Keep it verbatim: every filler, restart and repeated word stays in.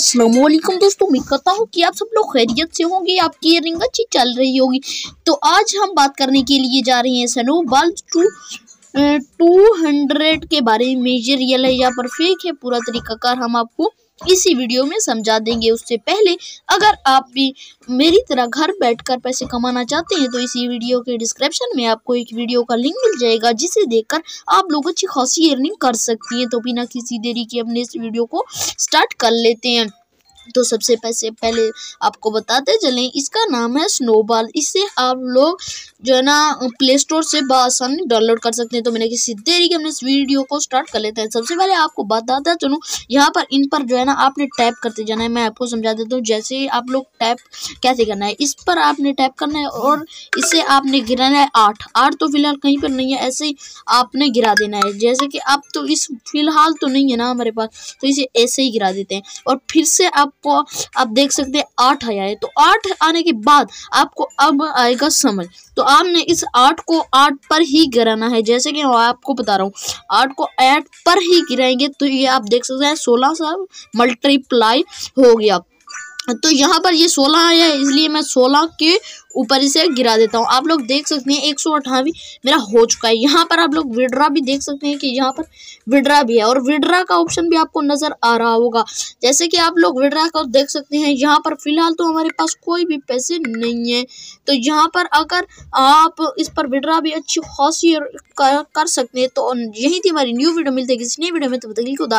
अस्सलाम वालेकुम दोस्तों, मैं कहता हूँ कि आप सब लोग खैरियत से होंगे, आपकी ये रिंग अच्छी चल रही होगी। तो आज हम बात करने के लिए जा रहे हैं snow balls two two hundred के बारे में। ये रियल है या पर फेक है, पूरा तरीकाकार हम आपको इसी वीडियो में समझा देंगे। उससे पहले अगर आप भी मेरी तरह घर बैठकर पैसे कमाना चाहते हैं तो इसी वीडियो के डिस्क्रिप्शन में आपको एक वीडियो का लिंक मिल जाएगा, जिसे देखकर आप लोग अच्छी खासी अर्निंग कर सकती हैं। तो बिना किसी देरी के अपने इस वीडियो को स्टार्ट कर लेते हैं। तो सबसे पैसे पहले आपको बताते चलें, इसका नाम है स्नो बॉल। इसे आप लोग जो है ना प्ले स्टोर से बआसानी डाउनलोड कर सकते हैं। तो मैंने किसी देरी के हमने इस वीडियो को स्टार्ट कर लेते हैं। सबसे पहले आपको बताता चलूँ, यहाँ पर इन पर जो है ना आपने टैप करते जाना है। मैं आपको समझा देता हूँ जैसे आप लोग टैप कैसे करना है। इस पर आपने टैप करना है और इसे आपने गिराना है आठ आठ तो फिलहाल कहीं पर नहीं है, ऐसे ही आपने गिरा देना है। जैसे कि आप तो इस फिलहाल तो नहीं है ना हमारे पास, तो इसे ऐसे ही गिरा देते हैं। और फिर से आप आप देख सकते हैं आठ आया है। तो आठ आने के बाद आपको अब आएगा समझ, तो आपने इस आठ को आठ पर ही गिराना है। जैसे कि मैं आपको बता रहा हूँ, आठ को आठ पर ही गिराएंगे तो ये आप देख सकते हैं सोलह सा मल्टीप्लाई हो गया। तो यहाँ पर ये सोलह आया है, इसलिए मैं सोलह के ऊपर इसे गिरा देता हूँ। आप लोग देख सकते हैं एक सौ अठावी मेरा हो चुका है। यहाँ पर आप लोग विड्रा भी देख सकते हैं कि यहाँ पर विड्रा भी है, और विड्रा का ऑप्शन भी आपको नज़र आ रहा होगा। जैसे कि आप लोग विड्रा का देख सकते हैं, यहाँ पर फिलहाल तो हमारे पास कोई भी पैसे नहीं है। तो यहाँ पर अगर आप इस पर विड्रा भी अच्छी खासी कर सकते हैं। तो यही थी हमारी न्यू वीडियो, मिलते किसी नई वीडियो में, तब तक के लिए